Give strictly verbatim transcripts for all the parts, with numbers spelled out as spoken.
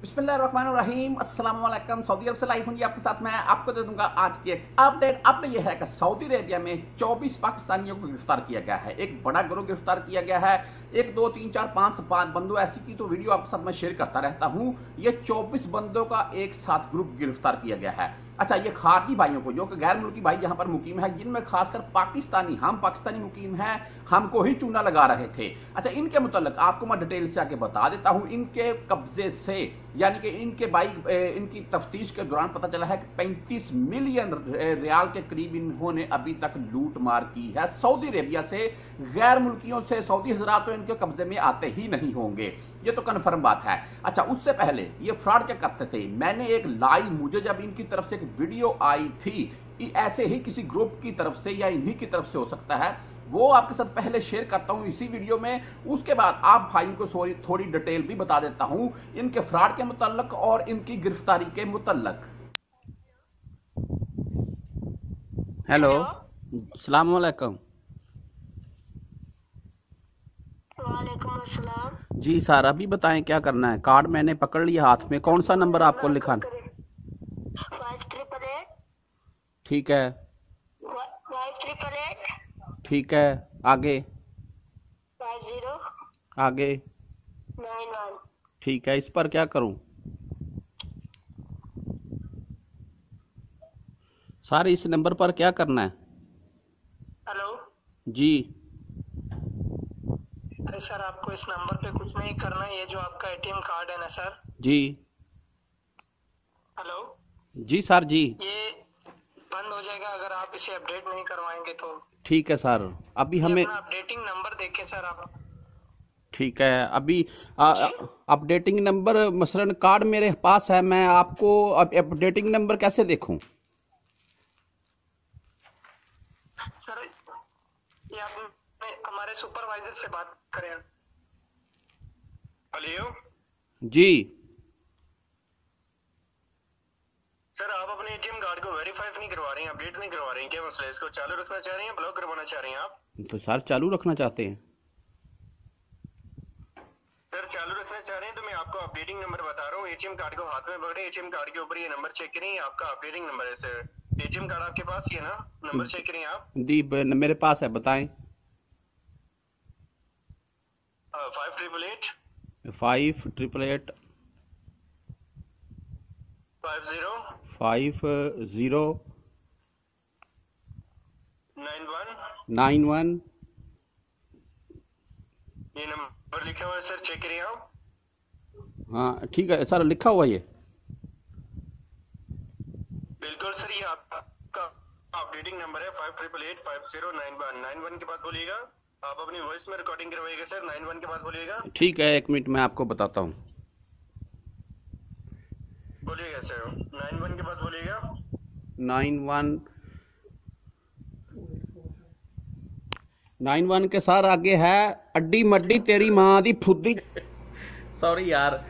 बिस्मिल्लाहिर्रहमानिर्रहीम अस्सलाम वालेकुम। सऊदी अरब से लाइव हूँ आपके साथ। मैं आपको दे दूंगा आज की एक अपडेट। अपडेट यह है कि सऊदी अरेबिया में चौबीस पाकिस्तानियों को गिरफ्तार किया गया है। एक बड़ा गिरोह गिरफ्तार किया गया है। एक दो तीन चार पांच पांच बंदों ऐसी की तो वीडियो आपके साथ मैं शेयर करता रहता हूँ। ये चौबीस बंदों का एक साथ ग्रुप गिरफ्तार किया गया है। अच्छा, ये खारजी भाइयों को, जो कि गैर मुल्की भाई यहाँ पर मुकीम है, जिनमें खासकर पाकिस्तानी, हम पाकिस्तानी मुकीम हैं, हमको ही चूना लगा रहे थे। अच्छा, इनके मुतल्लक आपको मैं डिटेल से आके बता देता हूँ। इनके कब्जे से, यानी कि इनके बाइक, इनकी तफ्तीश के दौरान पता चला है कि पैंतीस मिलियन रियाल के करीब इन्होंने अभी तक लूट मार की है। सऊदी अरेबिया से, गैर मुल्कियों से सऊदी हजरात तो इनके कब्जे में आते ही नहीं होंगे, ये तो कन्फर्म बात है। अच्छा, उससे पहले ये फ्रॉड क्या करते थे, मैंने एक लाइव, मुझे जब इनकी तरफ से एक वीडियो आई थी, ऐसे ही किसी ग्रुप की तरफ से या इन्हीं की तरफ से हो सकता है, वो आपके साथ पहले शेयर करता हूं इसी वीडियो में। उसके बाद आप भाइयों को थोड़ी डिटेल भी बता देता हूं इनके फ्रॉड के मुतल्लक और इनकी गिरफ्तारी के मुतल्लक। हेलो, अस्सलाम वालेकुम। वालेकुम अस्सलाम। जी सारा, भी बताएं क्या करना है। कार्ड मैंने पकड़ लिया हाथ में, कौन सा नंबर आपको लिखा? ठीक है, ठीक है। आगे फाइव जीरो, आगे नाइन वन। ठीक है, इस पर क्या करूं? सारे इस नंबर पर क्या करना है? हेलो जी। अरे सर, आपको इस नंबर पे कुछ नहीं करना है। ये जो आपका एटीएम कार्ड है ना सर जी। हेलो जी सर जी, ये बंद हो जाएगा अगर आप इसे अपडेट नहीं करवाएंगे तो। ठीक है सर, अभी हमें अपडेटिंग नंबर देखें सर आप। ठीक है, अभी अपडेटिंग नंबर, मसलन कार्ड मेरे पास है, मैं आपको अपडेटिंग नंबर कैसे देखूं? सर ये आप हमारे सुपरवाइजर से बात करें। हेलो जी सर, आप अपने एटीएम कार्ड को वेरीफाई नहीं करवा रहे हैं, अपडेट नहीं करवा रहे हैं, क्या मसला है? इसको चालू रखना चाह रहे हैं, ब्लॉक करवाना चाह रहे हैं आप? तो सर चालू रखना चाहते हैं। सर चालू रखना चाह रहे हैं तो मैं आपको अपडेटिंग नंबर बता रहा हूँ। एटीएम कार्ड को हाथ में पकड़े, एटीएम कार्ड के ऊपर ये नंबर चेक करें, आपका अपडेटिंग नंबर है सर। एटीएम कार्ड आपके पास है ना, नंबर चेक करें आप। जी मेरे पास है, बताए। Five triple eight five zero five zero nine one nine one, ये नंबर लिखा हुआ है सर, चेक करिए आप। हाँ ठीक है सर, लिखा हुआ ये बिल्कुल सर। ये आपका अपडेटिंग नंबर है five triple eight five zero nine one nine one. के बाद बोलिएगा आप, अपनी वॉइस में रिकॉर्डिंग करवाइएगा सर। नाइन वन के बाद बोलिएगा। ठीक है, एक मिनट मैं आपको बताता हूँ। बोलिएगा सर, नाइन वन के बाद बोलिएगा। नाइन वन नाइन वन के साथ आगे है अड्डी मड्डी तेरी माँ दी फुद्दी। सॉरी यार,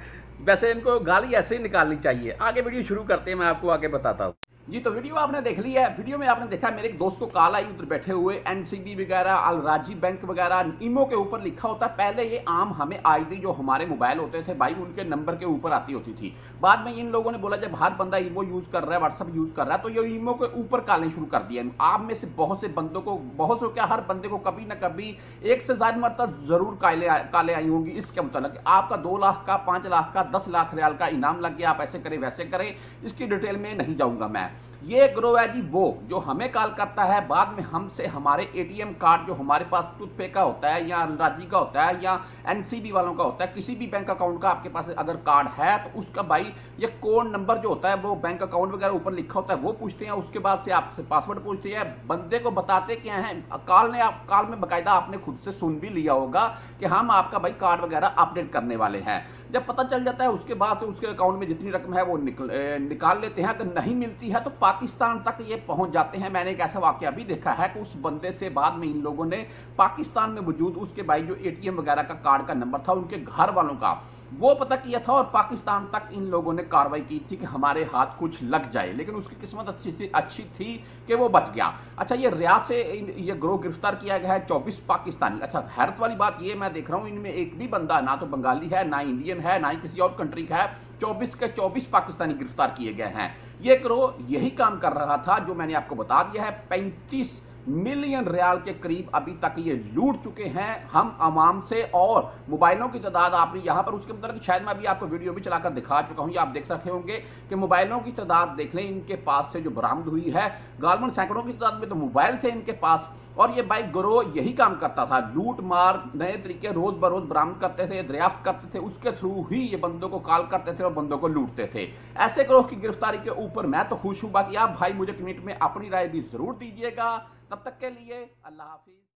वैसे इनको गाली ऐसे ही निकालनी चाहिए। आगे वीडियो शुरू करते हैं, मैं आपको आगे बताता हूँ। जी तो वीडियो आपने देख ली है। वीडियो में आपने देखा मेरे एक दोस्त को कॉल आई, उधर बैठे हुए एनसीबी वगैरह, अल राजी बैंक वगैरह, ईमो के ऊपर लिखा होता। पहले ये आम हमें आई थी, जो हमारे मोबाइल होते थे भाई उनके नंबर के ऊपर आती होती थी। बाद में इन लोगों ने बोला जब हर बंदा ईमो यूज कर रहा है, व्हाट्सअप यूज कर रहा है, तो ये ईमो के ऊपर कॉलें शुरू कर दिया। आप में से बहुत से बंदों को, बहुत से क्या हर बंदे को कभी ना कभी एक से ज्यादा मरतब जरूर कॉलें आई होंगी। इसके मतलब आपका दो लाख का, पांच लाख का, दस लाख रियाल का इनाम लग गया, आप ऐसे करें वैसे करें, इसकी डिटेल में नहीं जाऊंगा मैं। ये ग्रोह है जी वो, जो हमें कॉल करता है, बाद में हमसे हमारे एटीएम कार्ड जो हमारे पास टूथपे का होता है या राजी का होता है या एनसीबी वालों का होता है, किसी भी बैंक अकाउंट का आपके पास अगर कार्ड है तो उसका भाई ये कोड नंबर जो होता है, वो बैंक अकाउंट वगैरह ऊपर लिखा होता है, वो पूछते हैं। उसके बाद से आपसे पासवर्ड पूछते हैं। बंदे को बताते क्या है, कॉल ने आप कॉल में बाकायदा आपने खुद से सुन भी लिया होगा कि हम आपका भाई कार्ड वगैरह अपडेट करने वाले हैं। जब पता चल जाता है उसके बाद से उसके अकाउंट में जितनी रकम है वो निकल, ए, निकाल लेते हैं। अगर नहीं मिलती है तो पाकिस्तान तक ये पहुंच जाते हैं। मैंने एक ऐसा वाकया भी देखा है कि उस बंदे से बाद में इन लोगों ने पाकिस्तान में मौजूद उसके भाई जो एटीएम वगैरह का कार्ड का नंबर था, उनके घर वालों का वो पता किया था और पाकिस्तान तक इन लोगों ने कार्रवाई की थी कि हमारे हाथ कुछ लग जाए, लेकिन उसकी किस्मत अच्छी थी अच्छी थी कि वो बच गया। अच्छा, ये रियाद से ये ग्रोह गिरफ्तार किया गया है चौबीस पाकिस्तानी। अच्छा, हैरत वाली बात ये मैं देख रहा हूँ इनमें एक भी बंदा ना तो बंगाली है, ना इंडियन है, ना ही किसी और कंट्री का है। चौबीस के चौबीस पाकिस्तानी गिरफ्तार किए गए हैं। ये ग्रोह यही काम कर रहा था जो मैंने आपको बता दिया है। पैंतीस मिलियन रियाल के करीब अभी तक ये लूट चुके हैं हम आवाम से, और मोबाइलों की तादाद आपने यहां पर उसके मतलब शायद मैं अभी आपको वीडियो भी चलाकर दिखा चुका हूं, ये आप देख सकते होंगे कि मोबाइलों की तादाद देख लें इनके पास से जो बरामद हुई है। गालमन सैकड़ों की तादाद में तो मोबाइल थे इनके पास, और ये बाइक ग्रोह यही काम करता था, लूट मार नए तरीके रोज बरोज बरामद करते थे, दरियाफ्त करते थे, उसके थ्रू ही ये बंदों को कॉल करते थे और बंदों को लूटते थे। ऐसे ग्रोह की गिरफ्तारी के ऊपर मैं तो खुश हूं, बाकी आप भाई मुझे कमेंट में अपनी राय भी जरूर दीजिएगा। तब तक के लिए अल्लाह हाफिज।